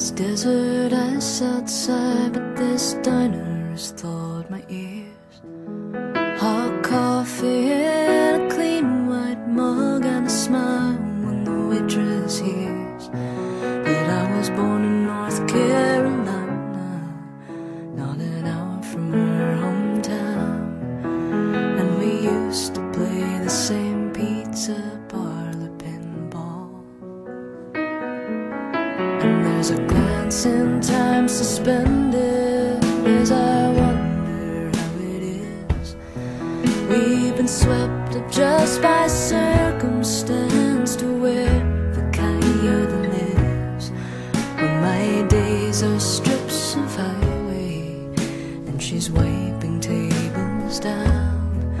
It's desert ice outside, but this diner has thawed my ears. Hot coffee in a clean white mug, and a smile when the waitress hears that I was born in North Carolina, not an hour from her hometown. And we used to play the same pizza parlor pinball. And there's a glance in time suspended as I wonder how it is we've been swept up just by circumstance to where the coyote lives. When my days are strips of highway and she's wiping tables down,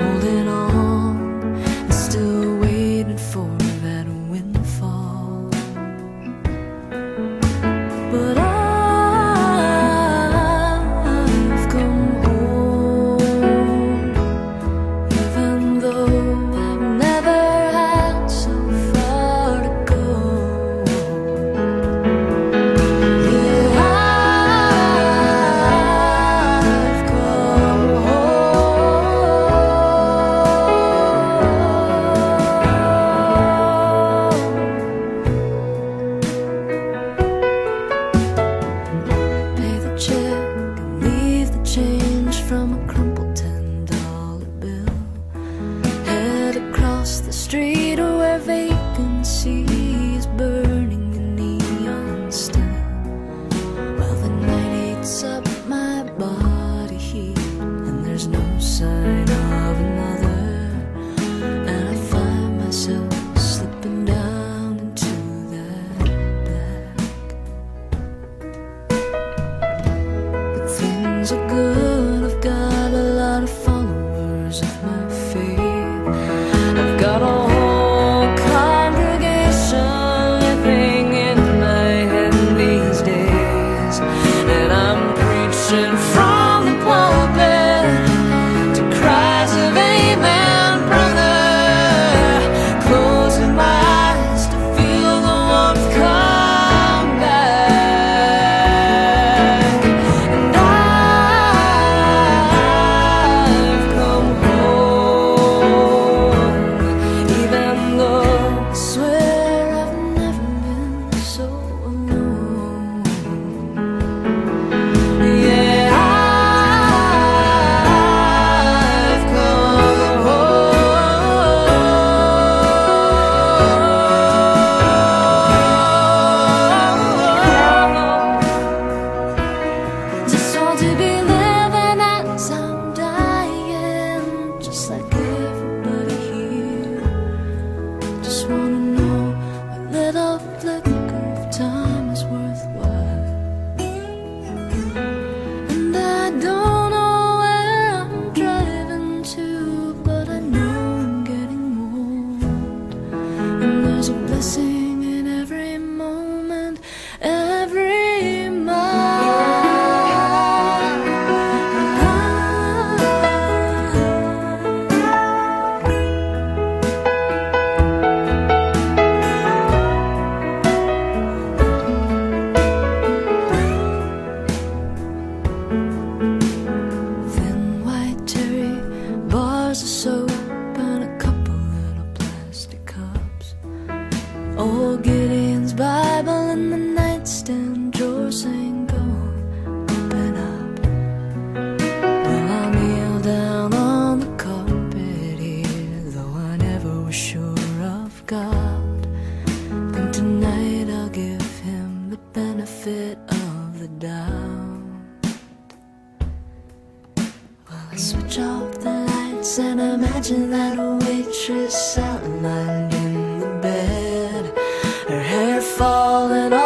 holding on and still waiting for that windfall. But I've come home, even though I've never had so far to go. Yeah, I've come home. Pay the check and leave the change from a crumpled $10 bill. Head across the street where vacancy is burning in neon still, while the night eats up my body heat and there's no sign of another. And I find myself slipping down into that black. But things are good, I've got a lot of followers of my faith, I've got a whole congregation living in my head these days. And I'm preaching from the pulpit to cries of amen, brother, closing my eyes to feel the warmth come back. And I've come home, even though I swear I've never been so alone. Yeah, I've come home. Just want to be living as I'm dying, just like everybody here. Just want to know a little flicker of time is worthwhile. And I don't know where I'm driving to, but I know I'm getting old. And there's a blessing in every moment, every mile. Thin white cherry, bars of soap, and a couple little plastic cups. Old Gideon's Bible in the nightstand drawer saying, "Go on, open up." Well, I kneel down on the carpet here, though I never was sure of God. And tonight I'll give him the benefit of the doubt. Well, I switch off the lights and imagine that waitress outlined in the bed, her hair falling off